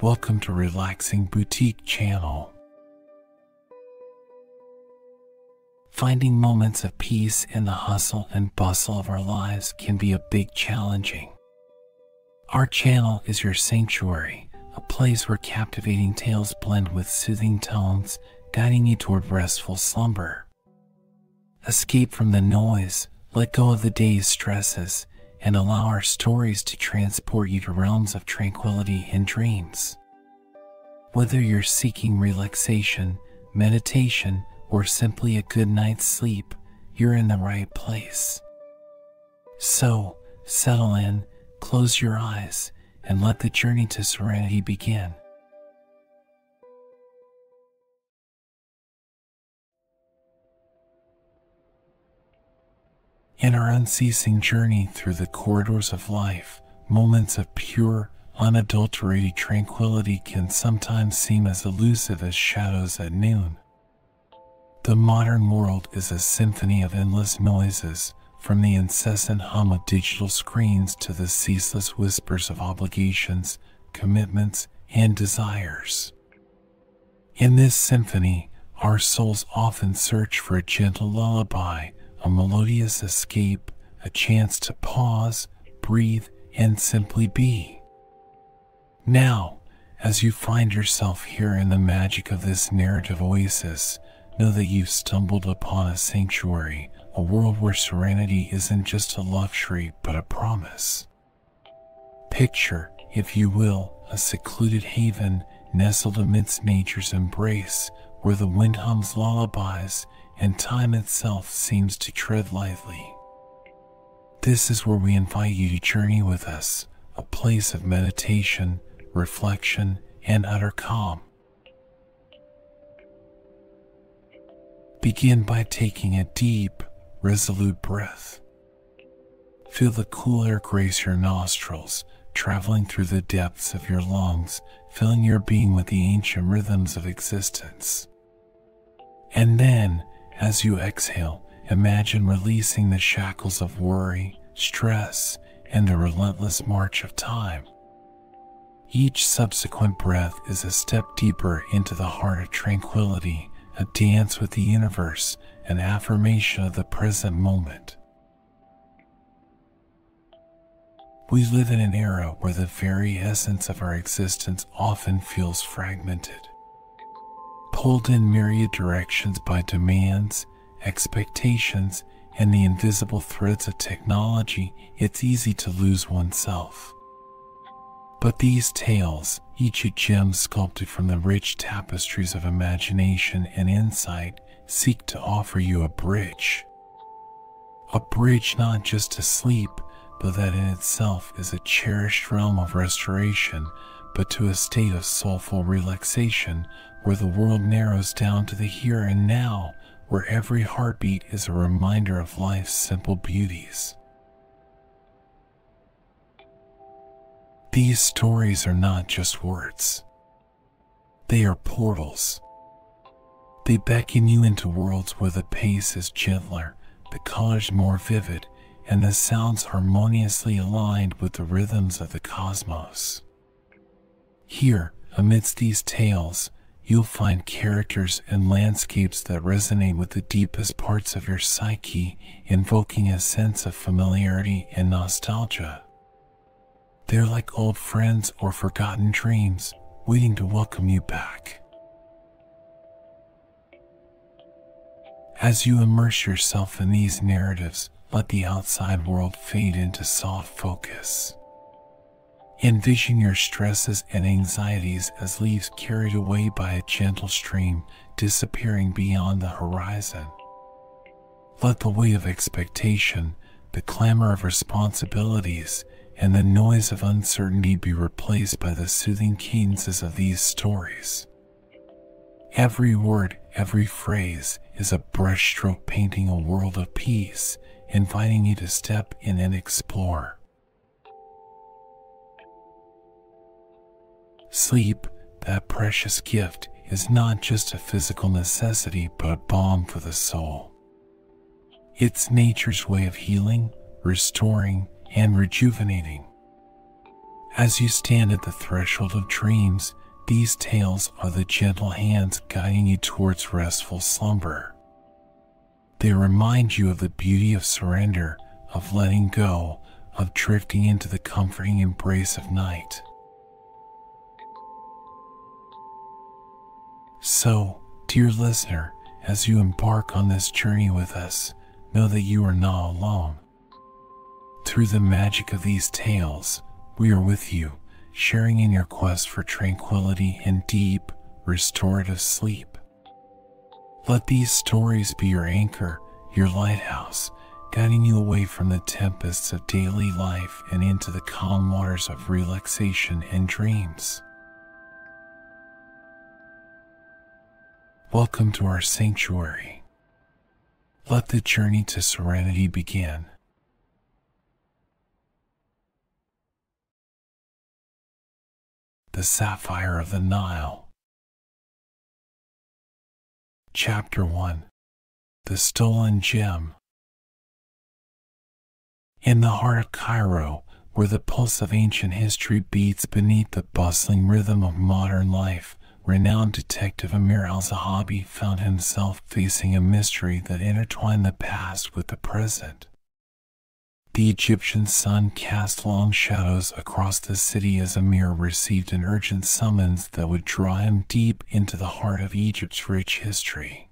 Welcome to Relaxing Boutique Channel. Finding moments of peace in the hustle and bustle of our lives can be a big challenge. Our channel is your sanctuary, a place where captivating tales blend with soothing tones, guiding you toward restful slumber. Escape from the noise, let go of the day's stresses, and allow our stories to transport you to realms of tranquility and dreams. Whether you're seeking relaxation, meditation, or simply a good night's sleep, you're in the right place. So, settle in, close your eyes, and let the journey to serenity begin. In our unceasing journey through the corridors of life, moments of pure, unadulterated tranquility can sometimes seem as elusive as shadows at noon. The modern world is a symphony of endless noises, from the incessant hum of digital screens to the ceaseless whispers of obligations, commitments, and desires. In this symphony, our souls often search for a gentle lullaby, a melodious escape, a chance to pause, breathe, and simply be. Now, as you find yourself here in the magic of this narrative oasis, know that you've stumbled upon a sanctuary, a world where serenity isn't just a luxury but a promise. Picture, if you will, a secluded haven nestled amidst nature's embrace, where the wind hums lullabies and time itself seems to tread lightly. This is where we invite you to journey with us, a place of meditation, reflection, and utter calm. Begin by taking a deep, resolute breath. Feel the cool air grace your nostrils, traveling through the depths of your lungs, filling your being with the ancient rhythms of existence. And then, as you exhale, imagine releasing the shackles of worry, stress, and the relentless march of time. Each subsequent breath is a step deeper into the heart of tranquility, a dance with the universe, an affirmation of the present moment. We live in an era where the very essence of our existence often feels fragmented, pulled in myriad directions by demands, expectations, and the invisible threads of technology. It's easy to lose oneself. But these tales, each a gem sculpted from the rich tapestries of imagination and insight, seek to offer you a bridge. A bridge not just to sleep, but that in itself is a cherished realm of restoration, but to a state of soulful relaxation, where the world narrows down to the here and now, where every heartbeat is a reminder of life's simple beauties. These stories are not just words. They are portals. They beckon you into worlds where the pace is gentler, the colors more vivid, and the sounds harmoniously aligned with the rhythms of the cosmos. Here, amidst these tales, you'll find characters and landscapes that resonate with the deepest parts of your psyche, invoking a sense of familiarity and nostalgia. They're like old friends or forgotten dreams, waiting to welcome you back. As you immerse yourself in these narratives, let the outside world fade into soft focus. Envision your stresses and anxieties as leaves carried away by a gentle stream, disappearing beyond the horizon. Let the weight of expectation, the clamor of responsibilities, and the noise of uncertainty be replaced by the soothing cadences of these stories. Every word, every phrase is a brushstroke painting a world of peace, inviting you to step in and explore. Sleep, that precious gift, is not just a physical necessity but a balm for the soul. It's nature's way of healing, restoring, and rejuvenating. As you stand at the threshold of dreams, these tales are the gentle hands guiding you towards restful slumber. They remind you of the beauty of surrender, of letting go, of drifting into the comforting embrace of night. So, dear listener, as you embark on this journey with us, know that you are not alone. Through the magic of these tales, we are with you, sharing in your quest for tranquility and deep, restorative sleep. Let these stories be your anchor, your lighthouse, guiding you away from the tempests of daily life and into the calm waters of relaxation and dreams. Welcome to our sanctuary. Let the journey to serenity begin. The Sapphire of the Nile. Chapter 1. The Stolen Gem. In the heart of Cairo, where the pulse of ancient history beats beneath the bustling rhythm of modern life, renowned detective Amir al-Zahabi found himself facing a mystery that intertwined the past with the present. The Egyptian sun cast long shadows across the city as Amir received an urgent summons that would draw him deep into the heart of Egypt's rich history.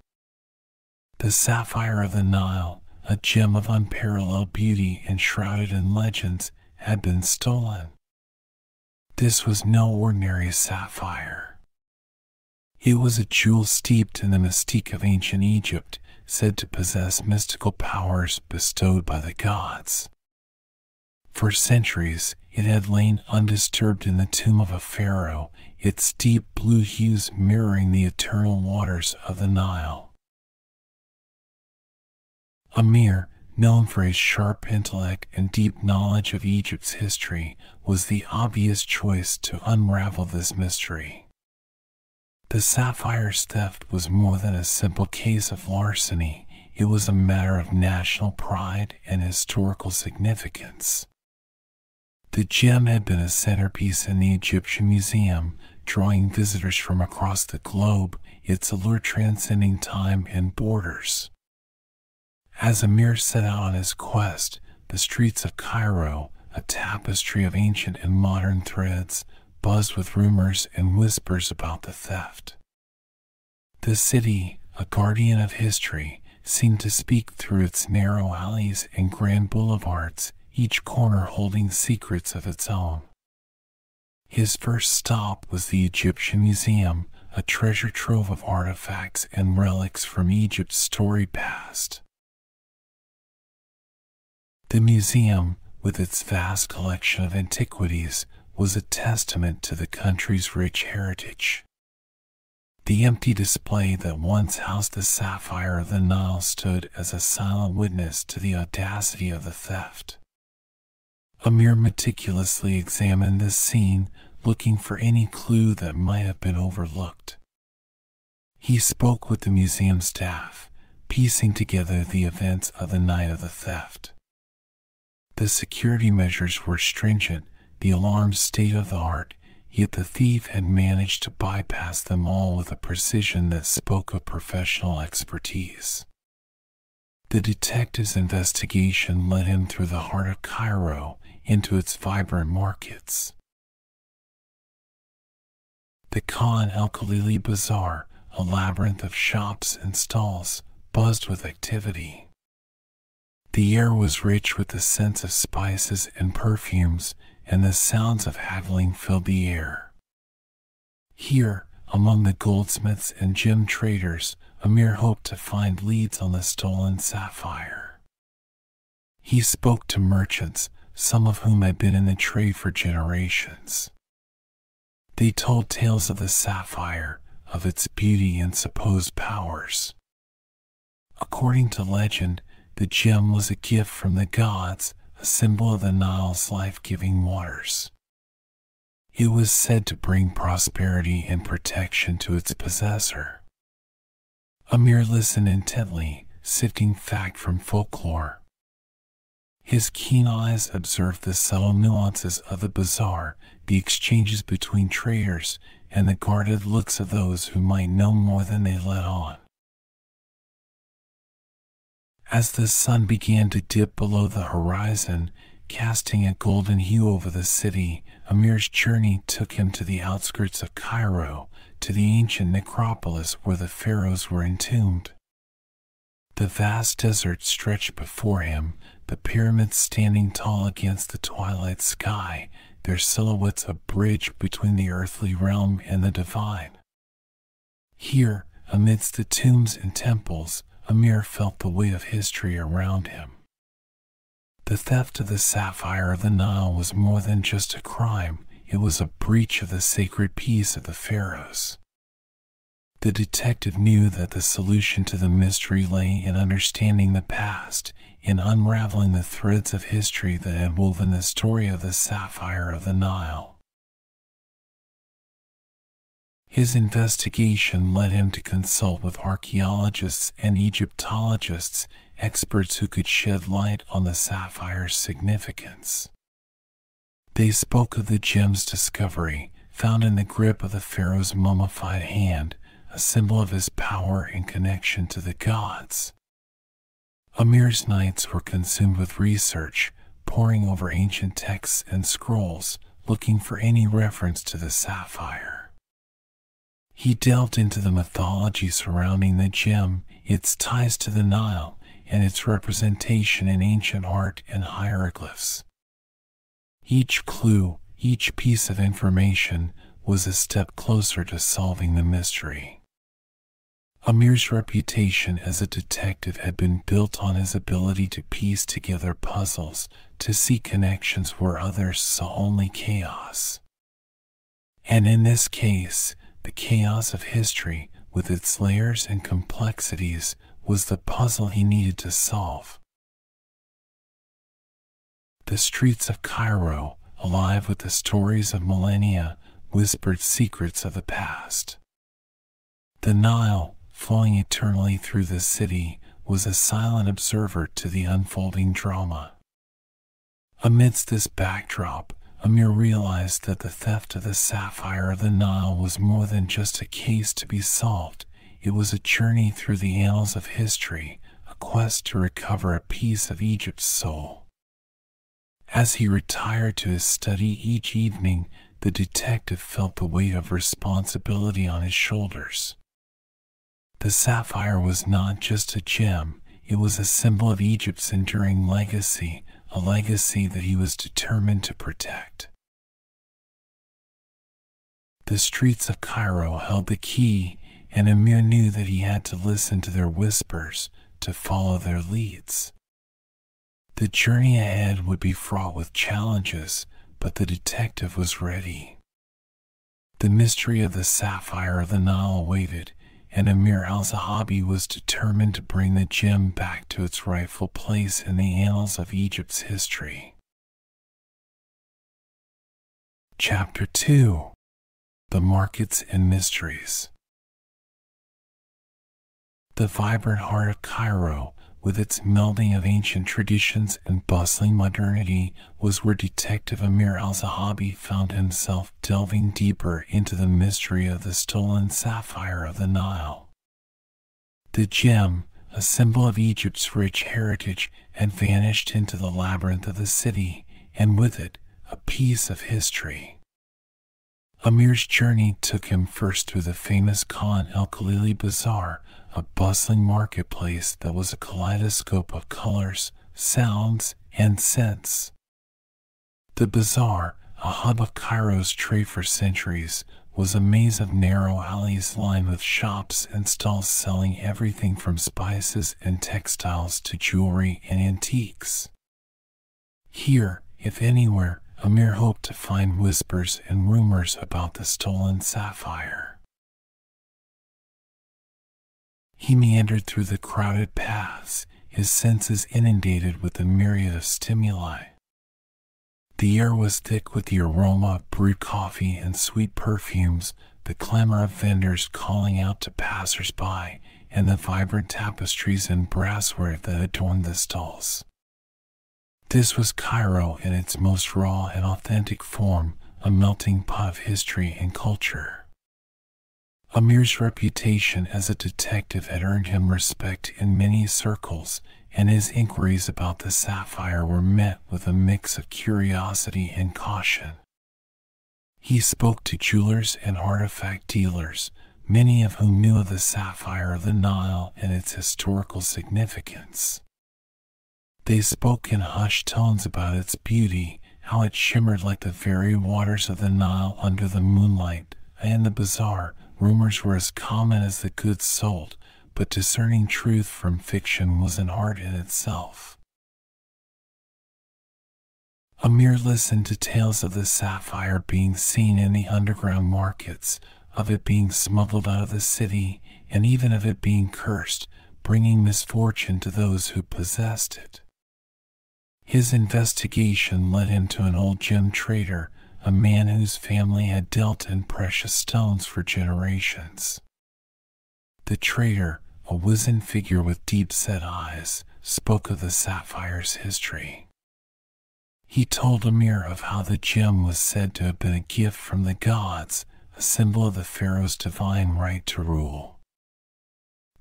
The Sapphire of the Nile, a gem of unparalleled beauty and shrouded in legends, had been stolen. This was no ordinary sapphire. It was a jewel steeped in the mystique of ancient Egypt, said to possess mystical powers bestowed by the gods. For centuries, it had lain undisturbed in the tomb of a pharaoh, its deep blue hues mirroring the eternal waters of the Nile. Amir, known for his sharp intellect and deep knowledge of Egypt's history, was the obvious choice to unravel this mystery. The sapphire's theft was more than a simple case of larceny, it was a matter of national pride and historical significance. The gem had been a centerpiece in the Egyptian Museum, drawing visitors from across the globe, its allure transcending time and borders. As Amir set out on his quest, the streets of Cairo, a tapestry of ancient and modern threads, buzzed with rumors and whispers about the theft. The city, a guardian of history, seemed to speak through its narrow alleys and grand boulevards, each corner holding secrets of its own. His first stop was the Egyptian Museum, a treasure trove of artifacts and relics from Egypt's storied past. The museum, with its vast collection of antiquities, was a testament to the country's rich heritage. The empty display that once housed the Sapphire of the Nile stood as a silent witness to the audacity of the theft. Amir meticulously examined this scene, looking for any clue that might have been overlooked. He spoke with the museum staff, piecing together the events of the night of the theft. The security measures were stringent, the alarms state-of-the-art, yet the thief had managed to bypass them all with a precision that spoke of professional expertise. The detective's investigation led him through the heart of Cairo, into its vibrant markets. The Khan el-Khalili Bazaar, a labyrinth of shops and stalls, buzzed with activity. The air was rich with the scents of spices and perfumes, and the sounds of haggling filled the air. Here, among the goldsmiths and gem traders, Amir hoped to find leads on the stolen sapphire. He spoke to merchants, some of whom had been in the trade for generations. They told tales of the sapphire, of its beauty and supposed powers. According to legend, the gem was a gift from the gods, a symbol of the Nile's life-giving waters. It was said to bring prosperity and protection to its possessor. Amir listened intently, sifting fact from folklore. His keen eyes observed the subtle nuances of the bazaar, the exchanges between traders, and the guarded looks of those who might know more than they let on. As the sun began to dip below the horizon, casting a golden hue over the city, Amir's journey took him to the outskirts of Cairo, to the ancient necropolis where the pharaohs were entombed. The vast desert stretched before him, the pyramids standing tall against the twilight sky, their silhouettes a bridge between the earthly realm and the divine. Here, amidst the tombs and temples, Amir felt the weight of history around him. The theft of the sapphire of the Nile was more than just a crime, it was a breach of the sacred peace of the pharaohs. The detective knew that the solution to the mystery lay in understanding the past, in unraveling the threads of history that had woven the story of the sapphire of the Nile. His investigation led him to consult with archaeologists and Egyptologists, experts who could shed light on the sapphire's significance. They spoke of the gem's discovery, found in the grip of the pharaoh's mummified hand, a symbol of his power and connection to the gods. Amir's nights were consumed with research, poring over ancient texts and scrolls, looking for any reference to the sapphire. He delved into the mythology surrounding the gem, its ties to the Nile, and its representation in ancient art and hieroglyphs. Each clue, each piece of information, was a step closer to solving the mystery. Amir's reputation as a detective had been built on his ability to piece together puzzles, to see connections where others saw only chaos. And in this case, the chaos of history, with its layers and complexities, was the puzzle he needed to solve. The streets of Cairo, alive with the stories of millennia, whispered secrets of the past. The Nile, flowing eternally through the city, was a silent observer to the unfolding drama. Amidst this backdrop, Amir realized that the theft of the sapphire of the Nile was more than just a case to be solved. It was a journey through the annals of history, a quest to recover a piece of Egypt's soul. As he retired to his study each evening, the detective felt the weight of responsibility on his shoulders. The sapphire was not just a gem, it was a symbol of Egypt's enduring legacy, a legacy that he was determined to protect. The streets of Cairo held the key, and Amir knew that he had to listen to their whispers, to follow their leads. The journey ahead would be fraught with challenges, but the detective was ready. The mystery of the sapphire of the Nile waited, and Amir al-Zahabi was determined to bring the gem back to its rightful place in the annals of Egypt's history. Chapter 2: The Markets and Mysteries. The vibrant heart of Cairo, with its melding of ancient traditions and bustling modernity, was where Detective Amir al-Zahabi found himself delving deeper into the mystery of the stolen sapphire of the Nile. The gem, a symbol of Egypt's rich heritage, had vanished into the labyrinth of the city, and with it, a piece of history. Amir's journey took him first through the famous Khan el-Khalili Bazaar, a bustling marketplace that was a kaleidoscope of colors, sounds, and scents. The bazaar, a hub of Cairo's trade for centuries, was a maze of narrow alleys lined with shops and stalls selling everything from spices and textiles to jewelry and antiques. Here, if anywhere, Amir hoped to find whispers and rumors about the stolen sapphire. He meandered through the crowded paths, his senses inundated with a myriad of stimuli. The air was thick with the aroma of brewed coffee and sweet perfumes, the clamor of vendors calling out to passers-by, and the vibrant tapestries and brassware that adorned the stalls. This was Cairo in its most raw and authentic form, a melting pot of history and culture. Amir's reputation as a detective had earned him respect in many circles, and his inquiries about the sapphire were met with a mix of curiosity and caution. He spoke to jewelers and artifact dealers, many of whom knew of the sapphire of the Nile and its historical significance. They spoke in hushed tones about its beauty, how it shimmered like the very waters of the Nile under the moonlight, and in the bazaar, rumors were as common as the goods sold, but discerning truth from fiction was an art in itself. Amir listened to tales of the sapphire being seen in the underground markets, of it being smuggled out of the city, and even of it being cursed, bringing misfortune to those who possessed it. His investigation led him to an old gem trader, a man whose family had dealt in precious stones for generations. The trader, a wizened figure with deep-set eyes, spoke of the sapphire's history. He told Amir of how the gem was said to have been a gift from the gods, a symbol of the pharaoh's divine right to rule.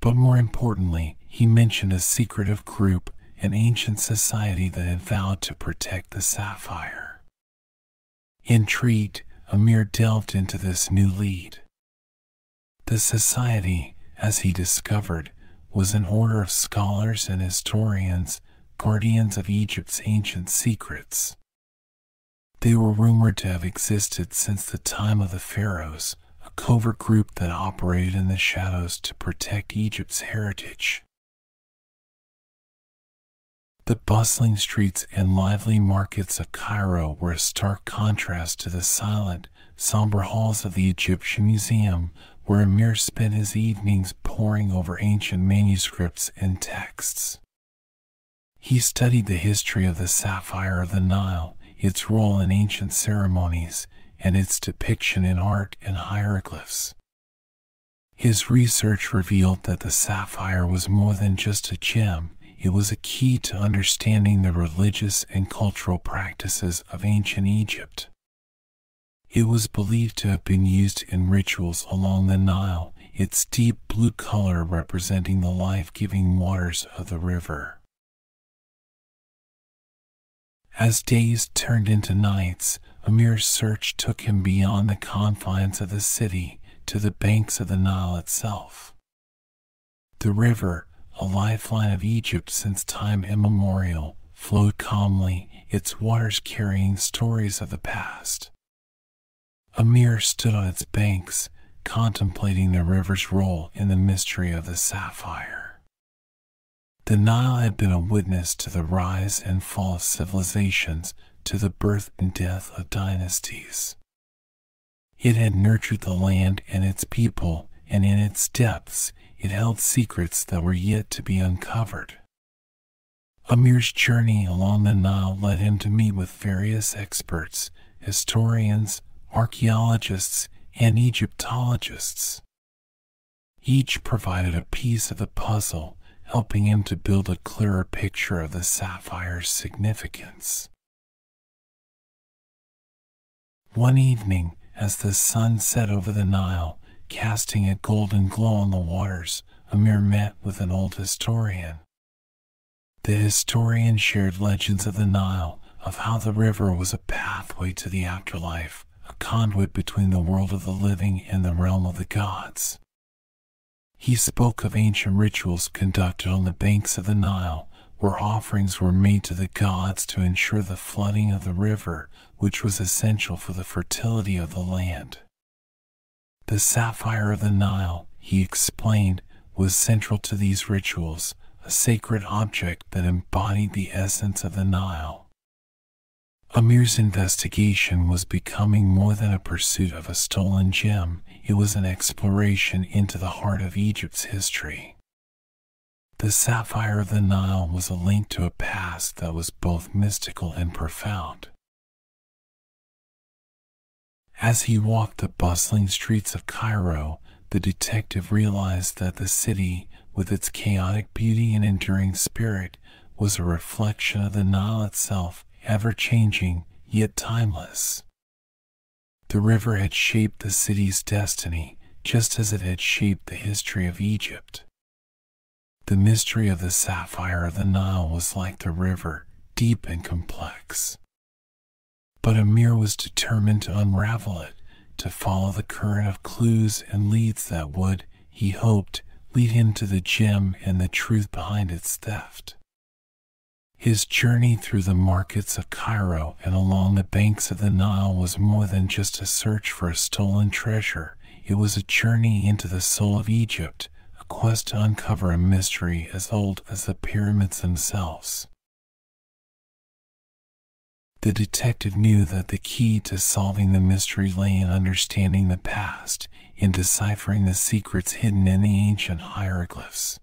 But more importantly, he mentioned a secretive group, an ancient society that had vowed to protect the sapphire. Intrigued, Amir delved into this new lead. The society, as he discovered, was an order of scholars and historians, guardians of Egypt's ancient secrets. They were rumored to have existed since the time of the pharaohs, a covert group that operated in the shadows to protect Egypt's heritage. The bustling streets and lively markets of Cairo were a stark contrast to the silent, somber halls of the Egyptian Museum, where Amir spent his evenings poring over ancient manuscripts and texts. He studied the history of the sapphire of the Nile, its role in ancient ceremonies, and its depiction in art and hieroglyphs. His research revealed that the sapphire was more than just a gem, it was a key to understanding the religious and cultural practices of ancient Egypt. It was believed to have been used in rituals along the Nile, its deep blue color representing the life-giving waters of the river. As days turned into nights, Amir's search took him beyond the confines of the city, to the banks of the Nile itself. The river, a lifeline of Egypt since time immemorial, flowed calmly, its waters carrying stories of the past. Amir stood on its banks, contemplating the river's role in the mystery of the sapphire. The Nile had been a witness to the rise and fall of civilizations, to the birth and death of dynasties. It had nurtured the land and its people, and in its depths, it held secrets that were yet to be uncovered. Amir's journey along the Nile led him to meet with various experts, historians, archaeologists, and Egyptologists. Each provided a piece of the puzzle, helping him to build a clearer picture of the sapphire's significance. One evening, as the sun set over the Nile, casting a golden glow on the waters, Amir met with an old historian. The historian shared legends of the Nile, of how the river was a pathway to the afterlife, a conduit between the world of the living and the realm of the gods. He spoke of ancient rituals conducted on the banks of the Nile, where offerings were made to the gods to ensure the flooding of the river, which was essential for the fertility of the land. The sapphire of the Nile, he explained, was central to these rituals, a sacred object that embodied the essence of the Nile. Amir's investigation was becoming more than a pursuit of a stolen gem, it was an exploration into the heart of Egypt's history. The sapphire of the Nile was a link to a past that was both mystical and profound. As he walked the bustling streets of Cairo, the detective realized that the city, with its chaotic beauty and enduring spirit, was a reflection of the Nile itself, ever-changing, yet timeless. The river had shaped the city's destiny, just as it had shaped the history of Egypt. The mystery of the sapphire of the Nile was like the river, deep and complex. But Amir was determined to unravel it, to follow the current of clues and leads that would, he hoped, lead him to the gem and the truth behind its theft. His journey through the markets of Cairo and along the banks of the Nile was more than just a search for a stolen treasure. It was a journey into the soul of Egypt, a quest to uncover a mystery as old as the pyramids themselves. The detective knew that the key to solving the mystery lay in understanding the past, in deciphering the secrets hidden in the ancient hieroglyphs.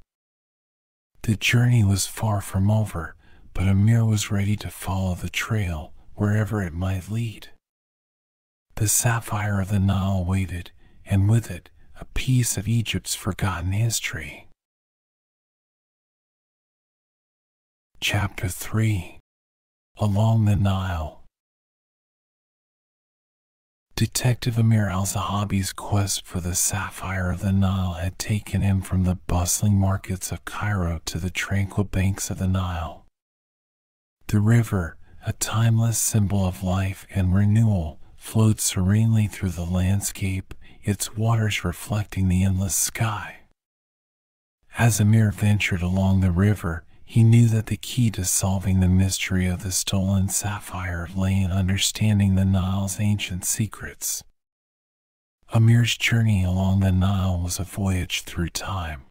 The journey was far from over, but Amir was ready to follow the trail, wherever it might lead. The sapphire of the Nile waited, and with it, a piece of Egypt's forgotten history. Chapter 3. Along the Nile. Detective Amir al-Zahabi's quest for the sapphire of the Nile had taken him from the bustling markets of Cairo to the tranquil banks of the Nile. The river, a timeless symbol of life and renewal, flowed serenely through the landscape, its waters reflecting the endless sky. As Amir ventured along the river, he knew that the key to solving the mystery of the stolen sapphire lay in understanding the Nile's ancient secrets. Amir's journey along the Nile was a voyage through time.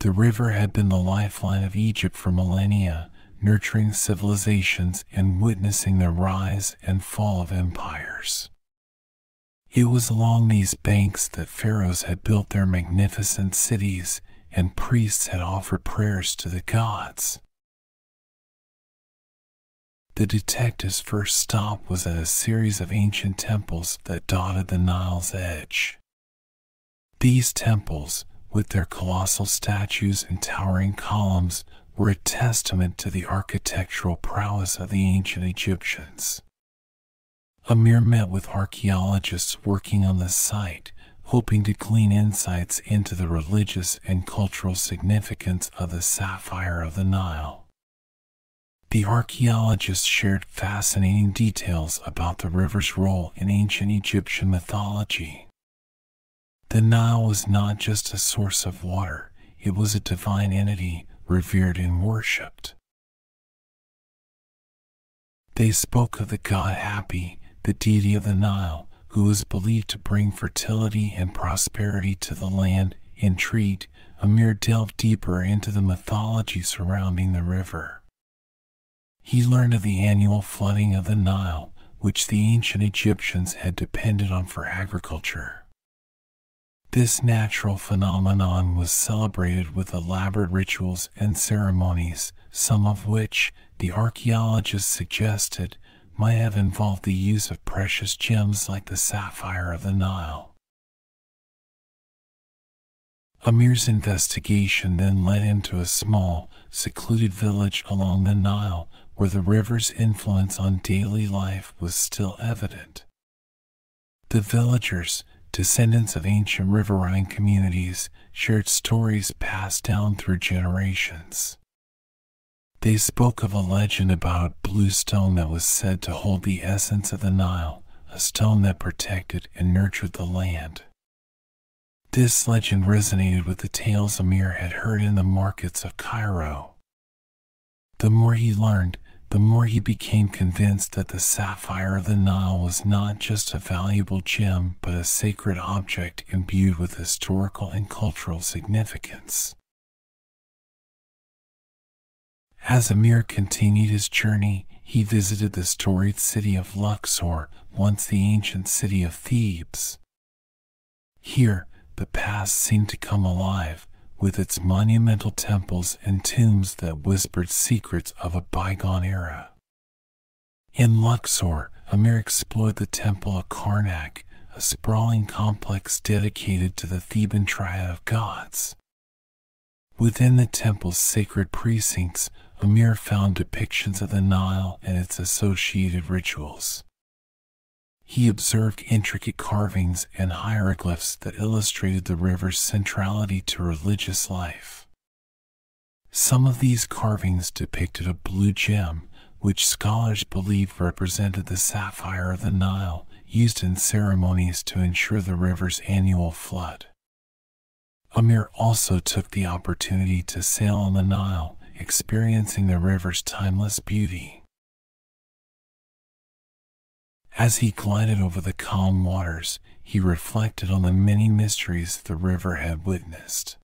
The river had been the lifeline of Egypt for millennia, nurturing civilizations and witnessing the rise and fall of empires. It was along these banks that pharaohs had built their magnificent cities, and priests had offered prayers to the gods. The detective's first stop was at a series of ancient temples that dotted the Nile's edge. These temples, with their colossal statues and towering columns, were a testament to the architectural prowess of the ancient Egyptians. Amir met with archaeologists working on the site, hoping to glean insights into the religious and cultural significance of the sapphire of the Nile. The archaeologists shared fascinating details about the river's role in ancient Egyptian mythology. The Nile was not just a source of water, it was a divine entity, revered and worshipped. They spoke of the god Hapi, the deity of the Nile, who was believed to bring fertility and prosperity to the land. Intrigued, Amir delved deeper into the mythology surrounding the river. He learned of the annual flooding of the Nile, which the ancient Egyptians had depended on for agriculture. This natural phenomenon was celebrated with elaborate rituals and ceremonies, some of which, the archaeologists suggested, might have involved the use of precious gems like the sapphire of the Nile. Amir's investigation then led him to a small, secluded village along the Nile, where the river's influence on daily life was still evident. The villagers, descendants of ancient riverine communities, shared stories passed down through generations. They spoke of a legend about a blue stone that was said to hold the essence of the Nile, a stone that protected and nurtured the land. This legend resonated with the tales Amir had heard in the markets of Cairo. The more he learned, the more he became convinced that the sapphire of the Nile was not just a valuable gem but a sacred object imbued with historical and cultural significance. As Amir continued his journey, he visited the storied city of Luxor, once the ancient city of Thebes. Here, the past seemed to come alive, with its monumental temples and tombs that whispered secrets of a bygone era. In Luxor, Amir explored the Temple of Karnak, a sprawling complex dedicated to the Theban triad of gods. Within the temple's sacred precincts, Amir found depictions of the Nile and its associated rituals. He observed intricate carvings and hieroglyphs that illustrated the river's centrality to religious life. Some of these carvings depicted a blue gem, which scholars believe represented the sapphire of the Nile, used in ceremonies to ensure the river's annual flood. Amir also took the opportunity to sail on the Nile, experiencing the river's timeless beauty. As he glided over the calm waters, he reflected on the many mysteries the river had witnessed.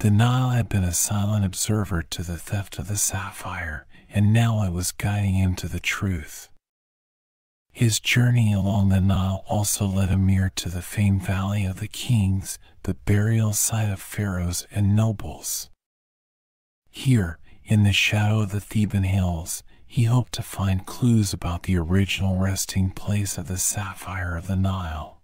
The Nile had been a silent observer to the theft of the sapphire, and now it was guiding him to the truth. His journey along the Nile also led Amir to the famed Valley of the Kings, the burial site of pharaohs and nobles. Here, in the shadow of the Theban hills, he hoped to find clues about the original resting place of the sapphire of the Nile.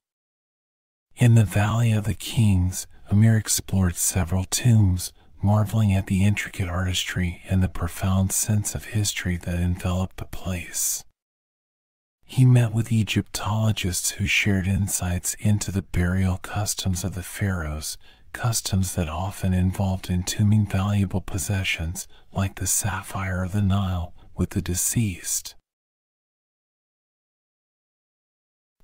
In the Valley of the Kings, Amir explored several tombs, marveling at the intricate artistry and the profound sense of history that enveloped the place. He met with Egyptologists who shared insights into the burial customs of the pharaohs, customs that often involved entombing valuable possessions, like the sapphire of the Nile, with the deceased.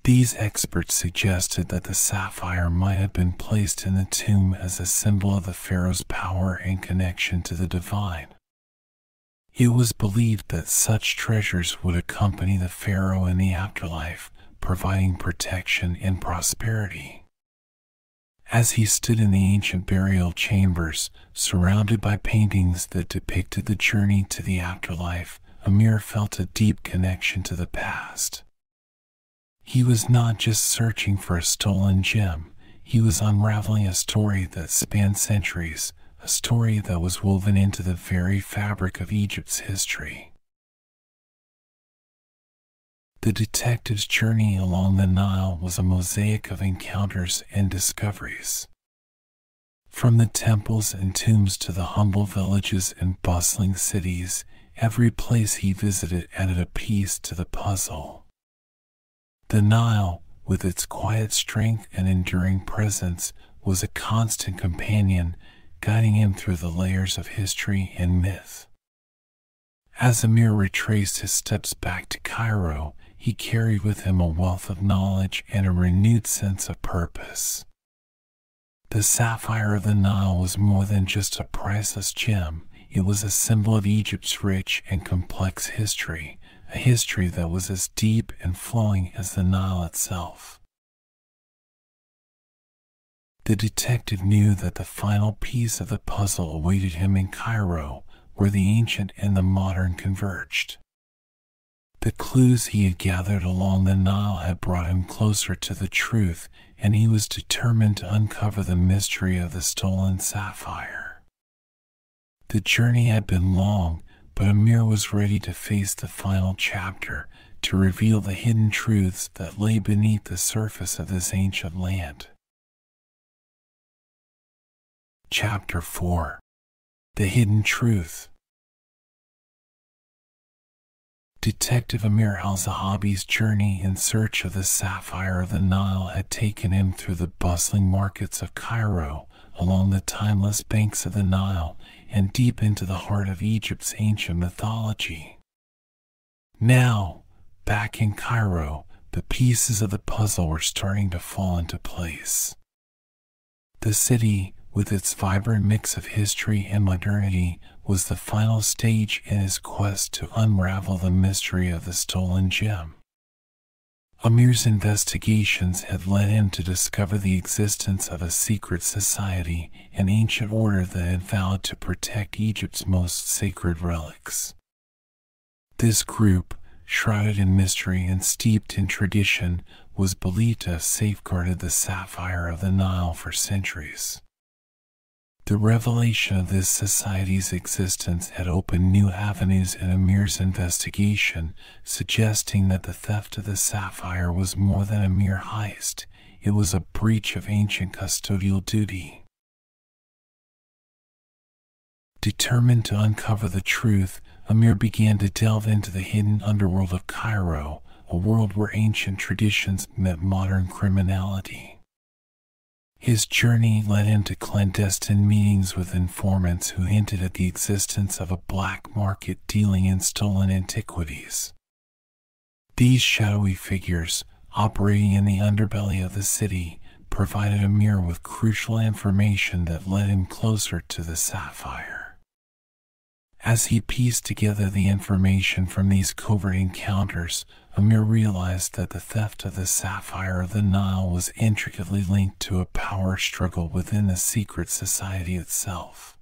These experts suggested that the sapphire might have been placed in the tomb as a symbol of the pharaoh's power and connection to the divine. It was believed that such treasures would accompany the pharaoh in the afterlife, providing protection and prosperity. As he stood in the ancient burial chambers, surrounded by paintings that depicted the journey to the afterlife, Amir felt a deep connection to the past. He was not just searching for a stolen gem, he was unraveling a story that spanned centuries, a story that was woven into the very fabric of Egypt's history. The detective's journey along the Nile was a mosaic of encounters and discoveries. From the temples and tombs to the humble villages and bustling cities, every place he visited added a piece to the puzzle. The Nile, with its quiet strength and enduring presence, was a constant companion, guiding him through the layers of history and myth. As Amir retraced his steps back to Cairo, he carried with him a wealth of knowledge and a renewed sense of purpose. The sapphire of the Nile was more than just a priceless gem, it was a symbol of Egypt's rich and complex history, a history that was as deep and flowing as the Nile itself. The detective knew that the final piece of the puzzle awaited him in Cairo, where the ancient and the modern converged. The clues he had gathered along the Nile had brought him closer to the truth, and he was determined to uncover the mystery of the stolen sapphire. The journey had been long, but Amir was ready to face the final chapter, to reveal the hidden truths that lay beneath the surface of this ancient land. Chapter 4: The Hidden Truth. Detective Amir al-Zahabi's journey in search of the sapphire of the Nile had taken him through the bustling markets of Cairo, along the timeless banks of the Nile, and deep into the heart of Egypt's ancient mythology. Now, back in Cairo, the pieces of the puzzle were starting to fall into place. The city, with its vibrant mix of history and modernity, was the final stage in his quest to unravel the mystery of the stolen gem. Amir's investigations had led him to discover the existence of a secret society, an ancient order that had vowed to protect Egypt's most sacred relics. This group, shrouded in mystery and steeped in tradition, was believed to have safeguarded the sapphire of the Nile for centuries. The revelation of this society's existence had opened new avenues in Amir's investigation, suggesting that the theft of the sapphire was more than a mere heist, it was a breach of ancient custodial duty. Determined to uncover the truth, Amir began to delve into the hidden underworld of Cairo, a world where ancient traditions met modern criminality. His journey led into clandestine meetings with informants who hinted at the existence of a black market dealing in stolen antiquities. These shadowy figures, operating in the underbelly of the city, provided Amir with crucial information that led him closer to the sapphire. As he pieced together the information from these covert encounters, Amir realized that the theft of the sapphire of the Nile was intricately linked to a power struggle within the secret society itself.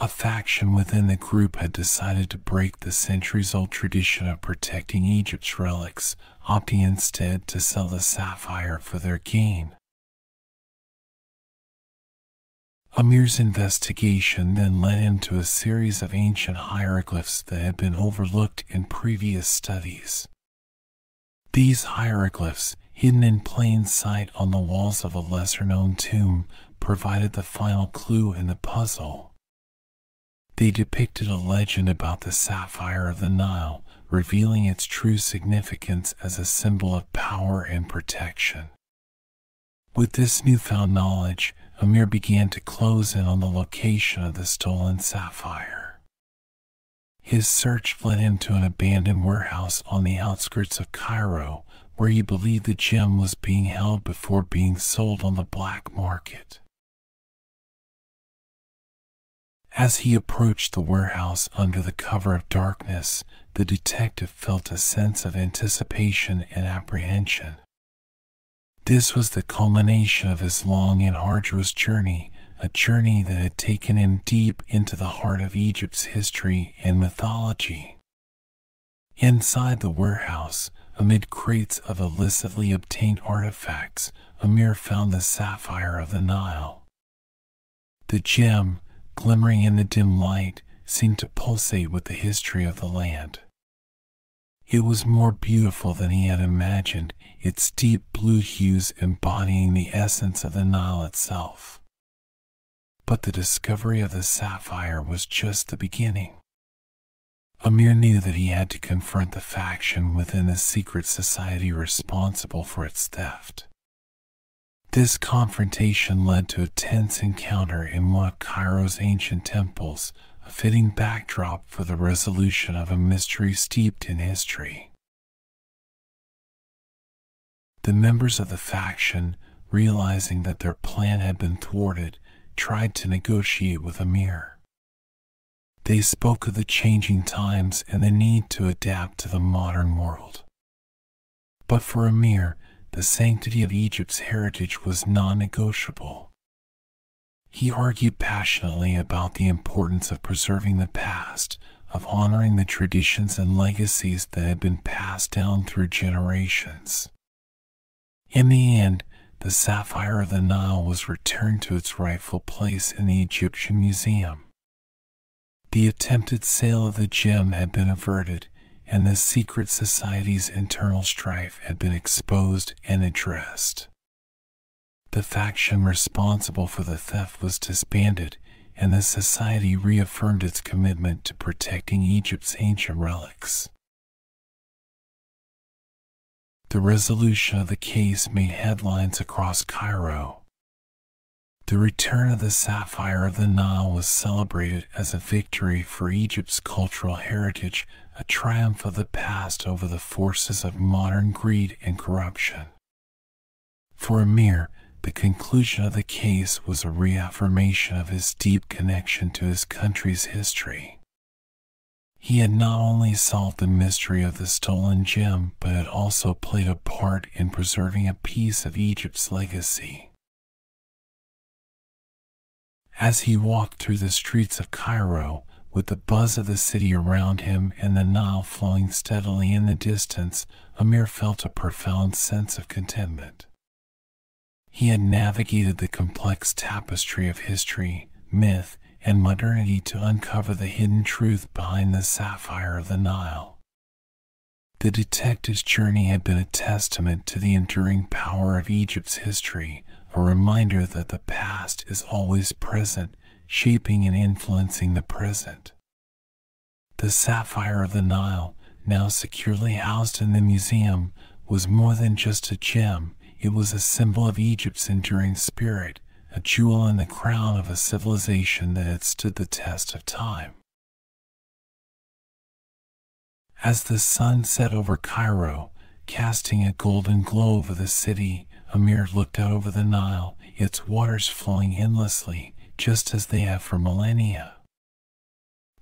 A faction within the group had decided to break the centuries-old tradition of protecting Egypt's relics, opting instead to sell the sapphire for their gain. Amir's investigation then led him to a series of ancient hieroglyphs that had been overlooked in previous studies. These hieroglyphs, hidden in plain sight on the walls of a lesser-known tomb, provided the final clue in the puzzle. They depicted a legend about the sapphire of the Nile, revealing its true significance as a symbol of power and protection. With this newfound knowledge, Amir began to close in on the location of the stolen sapphire. His search led him to an abandoned warehouse on the outskirts of Cairo, where he believed the gem was being held before being sold on the black market. As he approached the warehouse under the cover of darkness, the detective felt a sense of anticipation and apprehension. This was the culmination of his long and arduous journey, a journey that had taken him deep into the heart of Egypt's history and mythology. Inside the warehouse, amid crates of illicitly obtained artifacts, Amir found the sapphire of the Nile. The gem, glimmering in the dim light, seemed to pulsate with the history of the land. It was more beautiful than he had imagined, its deep blue hues embodying the essence of the Nile itself. But the discovery of the sapphire was just the beginning. Amir knew that he had to confront the faction within the secret society responsible for its theft. This confrontation led to a tense encounter in one of Cairo's ancient temples, a fitting backdrop for the resolution of a mystery steeped in history. The members of the faction, realizing that their plan had been thwarted, tried to negotiate with Amir. They spoke of the changing times and the need to adapt to the modern world. But for Amir, the sanctity of Egypt's heritage was non-negotiable. He argued passionately about the importance of preserving the past, of honoring the traditions and legacies that had been passed down through generations. In the end, the sapphire of the Nile was returned to its rightful place in the Egyptian Museum. The attempted sale of the gem had been averted, and the secret society's internal strife had been exposed and addressed. The faction responsible for the theft was disbanded, and the society reaffirmed its commitment to protecting Egypt's ancient relics. The resolution of the case made headlines across Cairo. The return of the sapphire of the Nile was celebrated as a victory for Egypt's cultural heritage, a triumph of the past over the forces of modern greed and corruption. For Amir, the conclusion of the case was a reaffirmation of his deep connection to his country's history. He had not only solved the mystery of the stolen gem, but had also played a part in preserving a piece of Egypt's legacy. As he walked through the streets of Cairo, with the buzz of the city around him and the Nile flowing steadily in the distance, Amir felt a profound sense of contentment. He had navigated the complex tapestry of history, myth, and modernity to uncover the hidden truth behind the sapphire of the Nile. The detective's journey had been a testament to the enduring power of Egypt's history, a reminder that the past is always present, shaping and influencing the present. The Sapphire of the Nile, now securely housed in the museum, was more than just a gem. It was a symbol of Egypt's enduring spirit, a jewel in the crown of a civilization that had stood the test of time. As the sun set over Cairo, casting a golden glow over the city, Amir looked out over the Nile, its waters flowing endlessly, just as they have for millennia.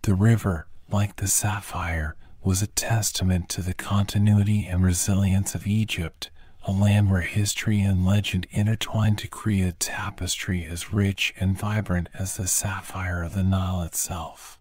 The river, like the sapphire, was a testament to the continuity and resilience of Egypt, a land where history and legend intertwined to create a tapestry as rich and vibrant as the sapphire of the Nile itself.